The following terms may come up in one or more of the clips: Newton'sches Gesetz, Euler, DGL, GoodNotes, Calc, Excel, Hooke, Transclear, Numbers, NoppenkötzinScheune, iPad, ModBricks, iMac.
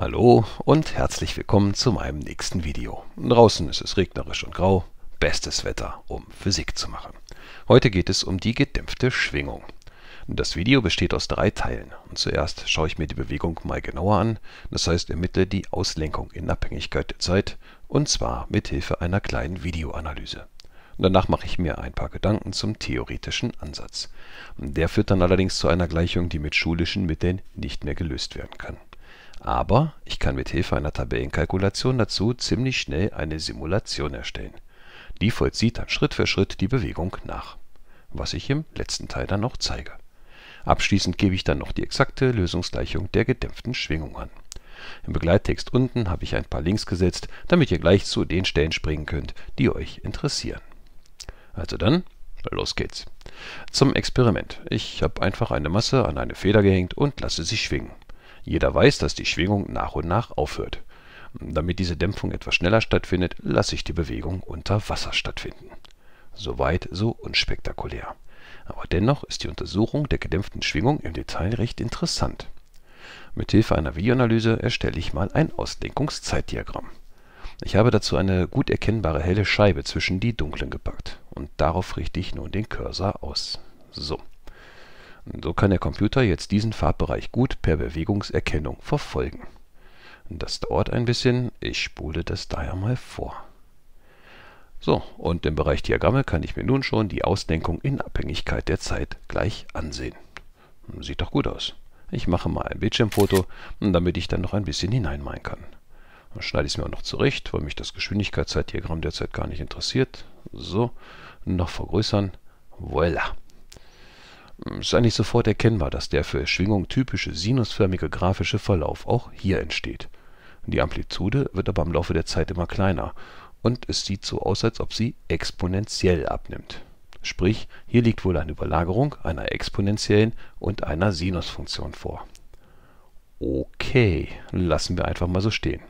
Hallo und herzlich willkommen zu meinem nächsten Video. Draußen ist es regnerisch und grau, bestes Wetter, um Physik zu machen. Heute geht es um die gedämpfte Schwingung. Das Video besteht aus 3 Teilen. Und zuerst schaue ich mir die Bewegung mal genauer an, das heißt ermittle die Auslenkung in Abhängigkeit der Zeit, und zwar mit Hilfe einer kleinen Videoanalyse. Und danach mache ich mir ein paar Gedanken zum theoretischen Ansatz. Der führt dann allerdings zu einer Gleichung, die mit schulischen Mitteln nicht mehr gelöst werden kann. Aber ich kann mit Hilfe einer Tabellenkalkulation dazu ziemlich schnell eine Simulation erstellen. Die vollzieht dann Schritt für Schritt die Bewegung nach, was ich im letzten Teil dann noch zeige. Abschließend gebe ich dann noch die exakte Lösungsgleichung der gedämpften Schwingung an. Im Begleittext unten habe ich ein paar Links gesetzt, damit ihr gleich zu den Stellen springen könnt, die euch interessieren. Also dann, los geht's. Zum Experiment. Ich habe einfach eine Masse an eine Feder gehängt und lasse sie schwingen. Jeder weiß, dass die Schwingung nach und nach aufhört. Damit diese Dämpfung etwas schneller stattfindet, lasse ich die Bewegung unter Wasser stattfinden. Soweit so unspektakulär. Aber dennoch ist die Untersuchung der gedämpften Schwingung im Detail recht interessant. Mit Hilfe einer Videoanalyse erstelle ich mal ein Auslenkungszeitdiagramm. Ich habe dazu eine gut erkennbare helle Scheibe zwischen die dunklen gepackt. Und darauf richte ich nun den Cursor aus. So. So kann der Computer jetzt diesen Farbbereich gut per Bewegungserkennung verfolgen. Das dauert ein bisschen, ich spule das daher mal vor. So, und im Bereich Diagramme kann ich mir nun schon die Auslenkung in Abhängigkeit der Zeit gleich ansehen. Sieht doch gut aus. Ich mache mal ein Bildschirmfoto, damit ich dann noch ein bisschen hineinmalen kann. Dann schneide ich es mir auch noch zurecht, weil mich das Geschwindigkeitszeitdiagramm derzeit gar nicht interessiert. So, noch vergrößern. Voilà! Es ist eigentlich sofort erkennbar, dass der für Schwingung typische sinusförmige grafische Verlauf auch hier entsteht. Die Amplitude wird aber im Laufe der Zeit immer kleiner und es sieht so aus, als ob sie exponentiell abnimmt. Sprich, hier liegt wohl eine Überlagerung einer exponentiellen und einer Sinusfunktion vor. Okay, lassen wir einfach mal so stehen.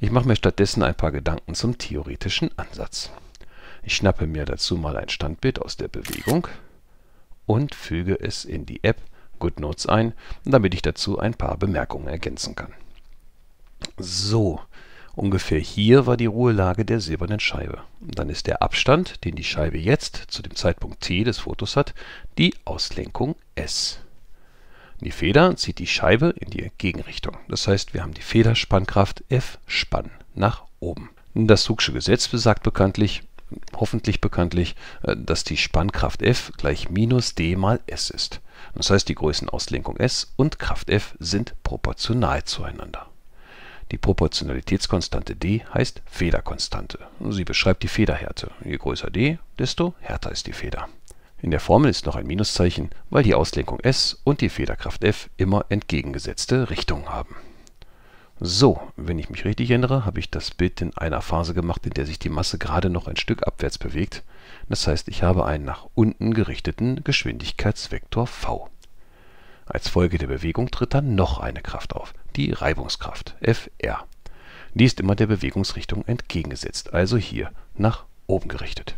Ich mache mir stattdessen ein paar Gedanken zum theoretischen Ansatz. Ich schnappe mir dazu mal ein Standbild aus der Bewegung und füge es in die App GoodNotes ein, damit ich dazu ein paar Bemerkungen ergänzen kann. So, ungefähr hier war die Ruhelage der silbernen Scheibe. Dann ist der Abstand, den die Scheibe jetzt zu dem Zeitpunkt t des Fotos hat, die Auslenkung s. Die Feder zieht die Scheibe in die Gegenrichtung. Das heißt, wir haben die Federspannkraft F-Spann nach oben. Das Hooke'sche Gesetz besagt hoffentlich bekanntlich, dass die Spannkraft F gleich minus d mal s ist. Das heißt, die Größenauslenkung s und Kraft F sind proportional zueinander. Die Proportionalitätskonstante d heißt Federkonstante. Sie beschreibt die Federhärte. Je größer d, desto härter ist die Feder. In der Formel ist noch ein Minuszeichen, weil die Auslenkung s und die Federkraft F immer entgegengesetzte Richtungen haben. So, wenn ich mich richtig erinnere, habe ich das Bild in einer Phase gemacht, in der sich die Masse gerade noch ein Stück abwärts bewegt. Das heißt, ich habe einen nach unten gerichteten Geschwindigkeitsvektor v. Als Folge der Bewegung tritt dann noch eine Kraft auf, die Reibungskraft Fr. Die ist immer der Bewegungsrichtung entgegengesetzt, also hier nach oben gerichtet.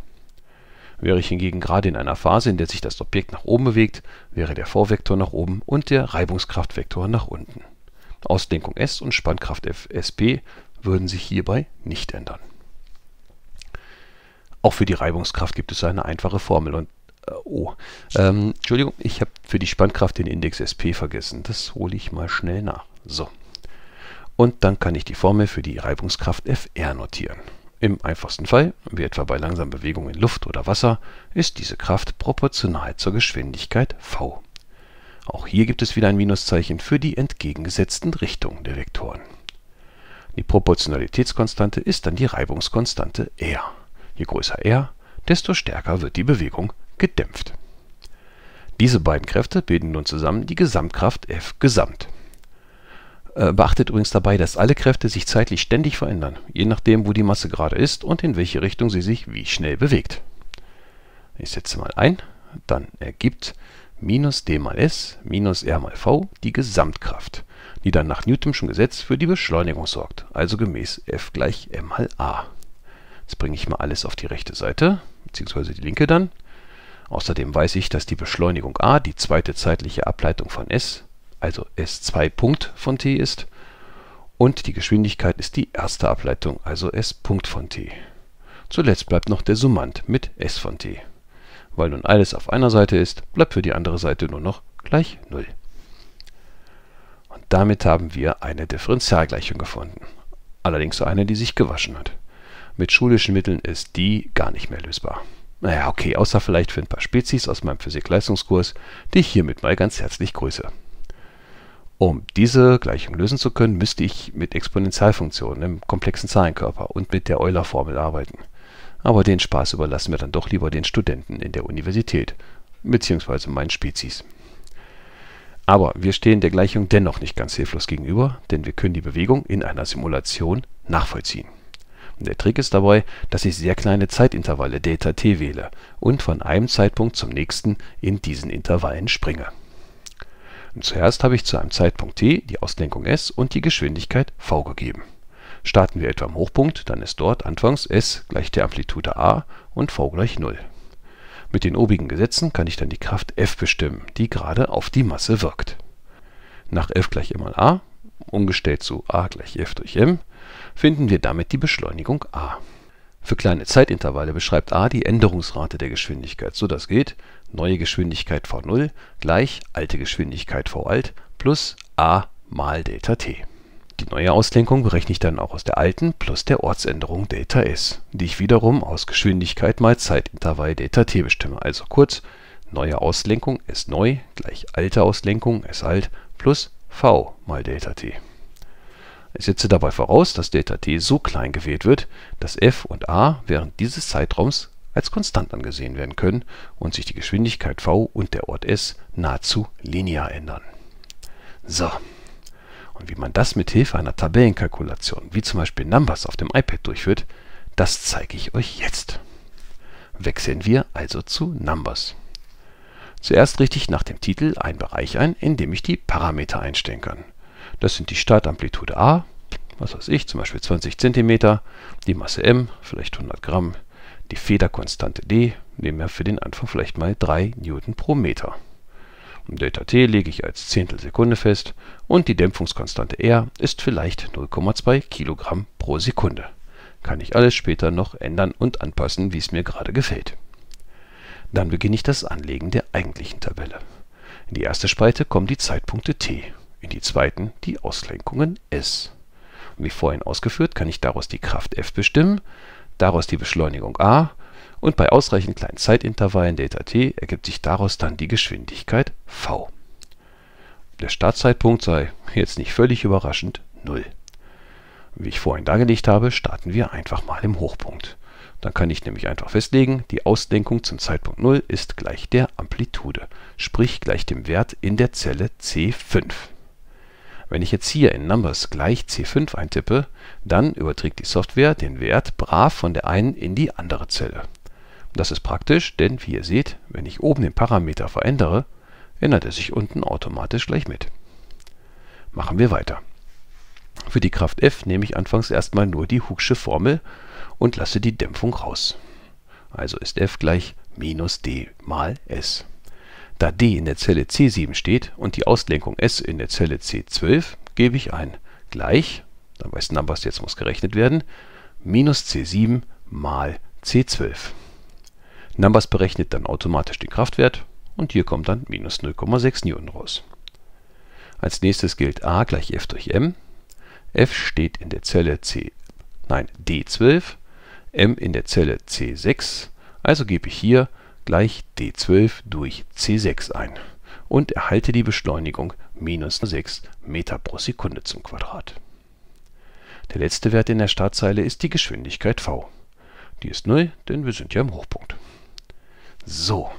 Wäre ich hingegen gerade in einer Phase, in der sich das Objekt nach oben bewegt, wäre der V-Vektor nach oben und der Reibungskraftvektor nach unten. Auslenkung S und Spannkraft Fsp würden sich hierbei nicht ändern. Auch für die Reibungskraft gibt es eine einfache Formel. Und Entschuldigung, ich habe für die Spannkraft den Index Sp vergessen. Das hole ich mal schnell nach. So. Und dann kann ich die Formel für die Reibungskraft Fr notieren. Im einfachsten Fall, wie etwa bei langsamen Bewegungen in Luft oder Wasser, ist diese Kraft proportional zur Geschwindigkeit v. Auch hier gibt es wieder ein Minuszeichen für die entgegengesetzten Richtungen der Vektoren. Die Proportionalitätskonstante ist dann die Reibungskonstante R. Je größer R, desto stärker wird die Bewegung gedämpft. Diese beiden Kräfte bilden nun zusammen die Gesamtkraft F gesamt. Beachtet übrigens dabei, dass alle Kräfte sich zeitlich ständig verändern, je nachdem, wo die Masse gerade ist und in welche Richtung sie sich wie schnell bewegt. Ich setze mal ein, dann ergibt minus d mal s minus r mal v die Gesamtkraft, die dann nach Newton'schem Gesetz für die Beschleunigung sorgt, also gemäß F gleich m mal a. Jetzt bringe ich mal alles auf die rechte Seite, beziehungsweise die linke dann. Außerdem weiß ich, dass die Beschleunigung a die zweite zeitliche Ableitung von s, also s2 Punkt von t ist, Und die Geschwindigkeit ist die erste Ableitung, also S Punkt von t. Zuletzt bleibt noch der Summand mit S von t. Weil nun alles auf einer Seite ist, bleibt für die andere Seite nur noch gleich 0. Und damit haben wir eine Differentialgleichung gefunden. Allerdings eine, die sich gewaschen hat. Mit schulischen Mitteln ist die gar nicht mehr lösbar. Naja, okay, außer vielleicht für ein paar Spezies aus meinem Physik-Leistungskurs, die ich hiermit mal ganz herzlich grüße. Um diese Gleichung lösen zu können, müsste ich mit Exponentialfunktionen im komplexen Zahlenkörper und mit der Euler-Formel arbeiten. Aber den Spaß überlassen wir dann doch lieber den Studenten in der Universität, beziehungsweise meinen Spezies. Aber wir stehen der Gleichung dennoch nicht ganz hilflos gegenüber, denn wir können die Bewegung in einer Simulation nachvollziehen. Und der Trick ist dabei, dass ich sehr kleine Zeitintervalle Delta t wähle und von einem Zeitpunkt zum nächsten in diesen Intervallen springe. Und zuerst habe ich zu einem Zeitpunkt t die Auslenkung s und die Geschwindigkeit v gegeben. Starten wir etwa am Hochpunkt, dann ist dort anfangs s gleich der Amplitude a und v gleich 0. Mit den obigen Gesetzen kann ich dann die Kraft F bestimmen, die gerade auf die Masse wirkt. Nach F gleich m mal a, umgestellt zu a gleich F durch m, finden wir damit die Beschleunigung a. Für kleine Zeitintervalle beschreibt a die Änderungsrate der Geschwindigkeit, so dass geht neue Geschwindigkeit v0 gleich alte Geschwindigkeit v alt plus a mal Delta t. Die neue Auslenkung berechne ich dann auch aus der alten plus der Ortsänderung Delta S, die ich wiederum aus Geschwindigkeit mal Zeitintervall Delta t bestimme. Also kurz, neue Auslenkung S neu gleich alte Auslenkung S alt plus v mal Delta t. Ich setze dabei voraus, dass Delta t so klein gewählt wird, dass f und a während dieses Zeitraums als konstant angesehen werden können und sich die Geschwindigkeit v und der Ort S nahezu linear ändern. So. Und wie man das mit Hilfe einer Tabellenkalkulation, wie zum Beispiel Numbers auf dem iPad durchführt, das zeige ich euch jetzt. Wechseln wir also zu Numbers. Zuerst richte ich nach dem Titel einen Bereich ein, in dem ich die Parameter einstellen kann. Das sind die Startamplitude A, was weiß ich, zum Beispiel 20 cm, die Masse M, vielleicht 100 Gramm, die Federkonstante D, nehmen wir für den Anfang vielleicht mal 3 Newton pro Meter. Delta t lege ich als Zehntelsekunde fest und die Dämpfungskonstante R ist vielleicht 0,2 Kilogramm pro Sekunde. Kann ich alles später noch ändern und anpassen, wie es mir gerade gefällt. Dann beginne ich das Anlegen der eigentlichen Tabelle. In die erste Spalte kommen die Zeitpunkte t, in die zweiten die Auslenkungen s. Und wie vorhin ausgeführt, kann ich daraus die Kraft F bestimmen, daraus die Beschleunigung a. Und bei ausreichend kleinen Zeitintervallen Delta t ergibt sich daraus dann die Geschwindigkeit v. Der Startzeitpunkt sei jetzt nicht völlig überraschend 0. Wie ich vorhin dargelegt habe, starten wir einfach mal im Hochpunkt. Dann kann ich nämlich einfach festlegen, die Auslenkung zum Zeitpunkt 0 ist gleich der Amplitude, sprich gleich dem Wert in der Zelle C5. Wenn ich jetzt hier in Numbers gleich C5 eintippe, dann überträgt die Software den Wert brav von der einen in die andere Zelle. Das ist praktisch, denn wie ihr seht, wenn ich oben den Parameter verändere, ändert er sich unten automatisch gleich mit. Machen wir weiter. Für die Kraft F nehme ich anfangs erstmal nur die Hooke'sche Formel und lasse die Dämpfung raus. Also ist F gleich minus D mal S. Da D in der Zelle C7 steht und die Auslenkung S in der Zelle C12, gebe ich ein gleich, dann weiß Numbers, jetzt muss gerechnet werden, minus C7 mal C12. Numbers berechnet dann automatisch den Kraftwert und hier kommt dann minus 0,6 Newton raus. Als nächstes gilt a gleich f durch m. F steht in der Zelle D12, m in der Zelle C6, also gebe ich hier gleich D12 durch C6 ein und erhalte die Beschleunigung minus 6 Meter pro Sekunde zum Quadrat. Der letzte Wert in der Startzeile ist die Geschwindigkeit v. Die ist 0, denn wir sind ja im Hochpunkt. So,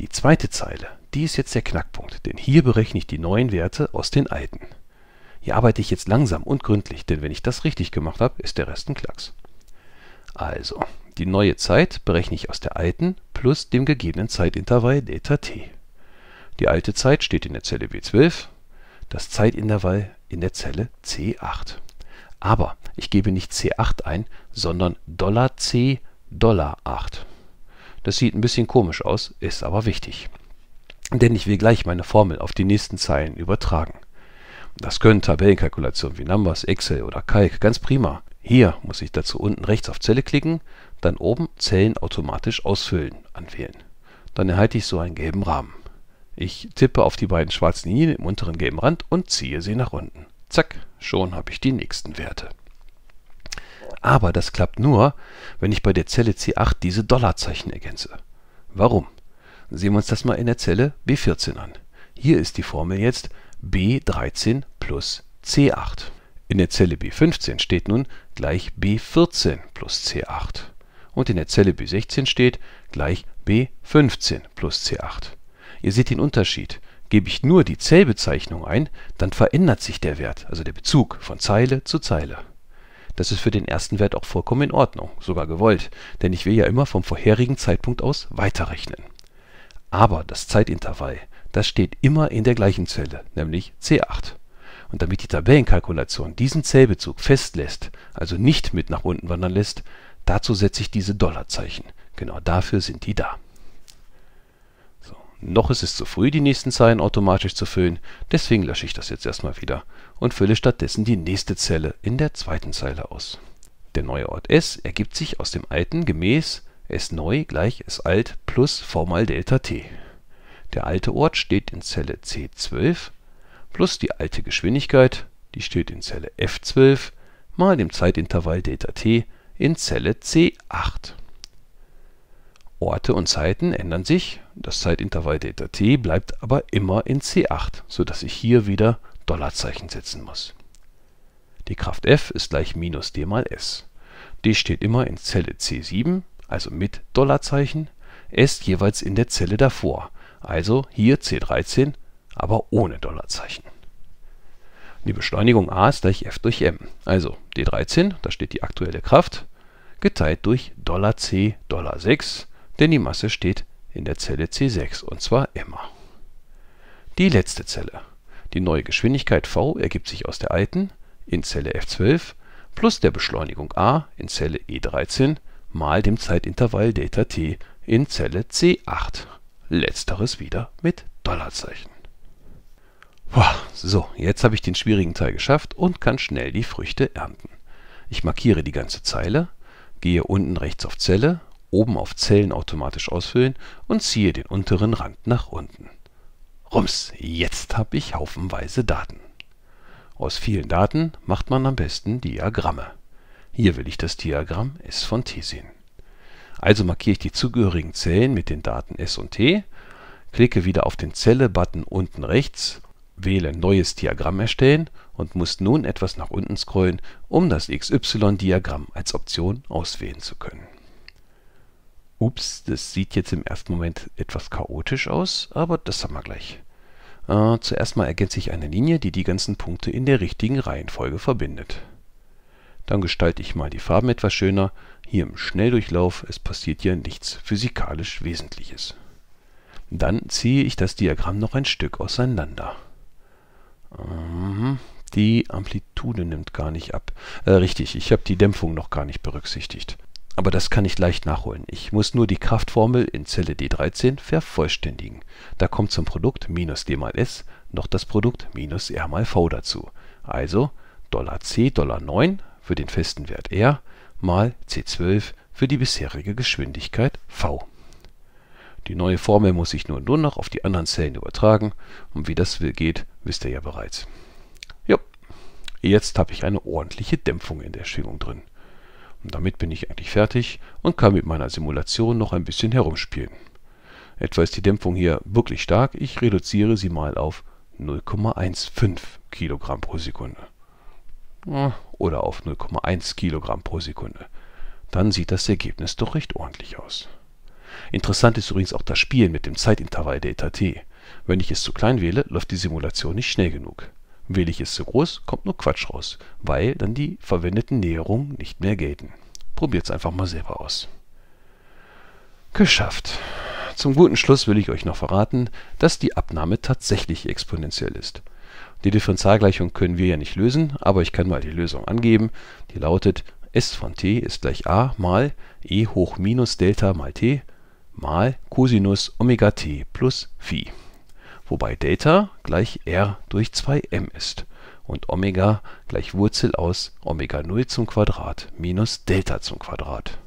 die zweite Zeile, die ist jetzt der Knackpunkt, denn hier berechne ich die neuen Werte aus den alten. Hier arbeite ich jetzt langsam und gründlich, denn wenn ich das richtig gemacht habe, ist der Rest ein Klacks. Also, die neue Zeit berechne ich aus der alten plus dem gegebenen Zeitintervall Delta t. Die alte Zeit steht in der Zelle B12, das Zeitintervall in der Zelle C8. Aber ich gebe nicht C8 ein, sondern $C, $8. Das sieht ein bisschen komisch aus, ist aber wichtig. Denn ich will gleich meine Formel auf die nächsten Zeilen übertragen. Das können Tabellenkalkulationen wie Numbers, Excel oder Calc, ganz prima. Hier muss ich dazu unten rechts auf Zelle klicken, dann oben Zellen automatisch ausfüllen anwählen. Dann erhalte ich so einen gelben Rahmen. Ich tippe auf die beiden schwarzen Linien im unteren gelben Rand und ziehe sie nach unten. Zack, schon habe ich die nächsten Werte. Aber das klappt nur, wenn ich bei der Zelle C8 diese Dollarzeichen ergänze. Warum? Sehen wir uns das mal in der Zelle B14 an. Hier ist die Formel jetzt B13 plus C8. In der Zelle B15 steht nun gleich B14 plus C8. Und in der Zelle B16 steht gleich B15 plus C8. Ihr seht den Unterschied. Gebe ich nur die Zellbezeichnung ein, dann verändert sich der Wert, also der Bezug von Zeile zu Zeile. Das ist für den ersten Wert auch vollkommen in Ordnung, sogar gewollt, denn ich will ja immer vom vorherigen Zeitpunkt aus weiterrechnen. Aber das Zeitintervall, das steht immer in der gleichen Zelle, nämlich C8. Und damit die Tabellenkalkulation diesen Zellbezug festlässt, also nicht mit nach unten wandern lässt, dazu setze ich diese Dollarzeichen. Genau dafür sind die da. So, noch ist es zu früh, die nächsten Zeilen automatisch zu füllen, deswegen lösche ich das jetzt erstmal wieder und fülle stattdessen die nächste Zelle in der zweiten Zeile aus. Der neue Ort S ergibt sich aus dem alten gemäß S neu gleich S alt plus V mal Delta T. Der alte Ort steht in Zelle C12 plus die alte Geschwindigkeit, die steht in Zelle F12 mal dem Zeitintervall Delta T in Zelle C8. Orte und Zeiten ändern sich, das Zeitintervall Delta T bleibt aber immer in C8, sodass ich hier wieder Dollarzeichen setzen muss. Die Kraft F ist gleich minus D mal S. D steht immer in Zelle C7, also mit Dollarzeichen, S jeweils in der Zelle davor, also hier C13, aber ohne Dollarzeichen. Die Beschleunigung A ist gleich F durch M, also D13, da steht die aktuelle Kraft, geteilt durch $C, $6, denn die Masse steht in der Zelle C6, und zwar immer. Die letzte Zelle. Die neue Geschwindigkeit V ergibt sich aus der alten in Zelle F12 plus der Beschleunigung A in Zelle E13 mal dem Zeitintervall Delta T in Zelle C8. Letzteres wieder mit Dollarzeichen. So, jetzt habe ich den schwierigen Teil geschafft und kann schnell die Früchte ernten. Ich markiere die ganze Zeile, gehe unten rechts auf Zelle, oben auf Zellen automatisch ausfüllen und ziehe den unteren Rand nach unten. Rums, jetzt habe ich haufenweise Daten. Aus vielen Daten macht man am besten Diagramme. Hier will ich das Diagramm S von T sehen. Also markiere ich die zugehörigen Zellen mit den Daten S und T, klicke wieder auf den Zelle-Button unten rechts, wähle Neues Diagramm erstellen und muss nun etwas nach unten scrollen, um das XY-Diagramm als Option auswählen zu können. Ups, das sieht jetzt im ersten Moment etwas chaotisch aus, aber das haben wir gleich. Zuerst mal ergänze ich eine Linie, die die ganzen Punkte in der richtigen Reihenfolge verbindet. Dann gestalte ich mal die Farben etwas schöner. Hier im Schnelldurchlauf, es passiert hier nichts physikalisch Wesentliches. Dann ziehe ich das Diagramm noch ein Stück auseinander. Die Amplitude nimmt gar nicht ab. Richtig, ich habe die Dämpfung noch gar nicht berücksichtigt. Aber das kann ich leicht nachholen. Ich muss nur die Kraftformel in Zelle D13 vervollständigen. Da kommt zum Produkt minus D mal S noch das Produkt minus R mal V dazu. Also $C, $9 für den festen Wert R mal C12 für die bisherige Geschwindigkeit V. Die neue Formel muss ich nur noch auf die anderen Zellen übertragen. Und wie das geht, wisst ihr ja bereits. Jo, jetzt habe ich eine ordentliche Dämpfung in der Schwingung drin. Und damit bin ich eigentlich fertig und kann mit meiner Simulation noch ein bisschen herumspielen. Etwa ist die Dämpfung hier wirklich stark, ich reduziere sie mal auf 0,15 kg pro Sekunde. Oder auf 0,1 kg pro Sekunde. Dann sieht das Ergebnis doch recht ordentlich aus. Interessant ist übrigens auch das Spielen mit dem Zeitintervall Delta T. Wenn ich es zu klein wähle, läuft die Simulation nicht schnell genug. Wähle ich es zu groß, kommt nur Quatsch raus, weil dann die verwendeten Näherungen nicht mehr gelten. Probiert es einfach mal selber aus. Geschafft! Zum guten Schluss will ich euch noch verraten, dass die Abnahme tatsächlich exponentiell ist. Die Differentialgleichung können wir ja nicht lösen, aber ich kann mal die Lösung angeben. Die lautet S von t ist gleich a mal e hoch minus Delta mal t mal Cosinus Omega t plus Phi. Wobei Delta gleich R durch 2m ist. und Omega gleich Wurzel aus Omega 0 zum Quadrat minus Delta zum Quadrat.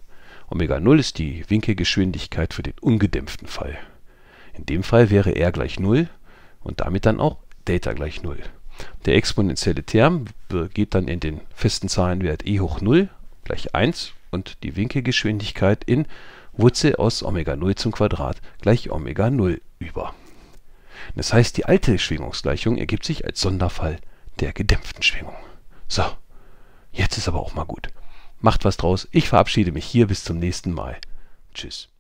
Omega 0 ist die Winkelgeschwindigkeit für den ungedämpften Fall. In dem Fall wäre R gleich 0 und damit dann auch Delta gleich 0. Der exponentielle Term geht dann in den festen Zahlenwert e hoch 0 gleich 1 und die Winkelgeschwindigkeit in Wurzel aus Omega 0 zum Quadrat gleich Omega 0 über. Das heißt, die alte Schwingungsgleichung ergibt sich als Sonderfall der gedämpften Schwingung. So, jetzt ist aber auch mal gut. Macht was draus. Ich verabschiede mich hier. Bis zum nächsten Mal. Tschüss.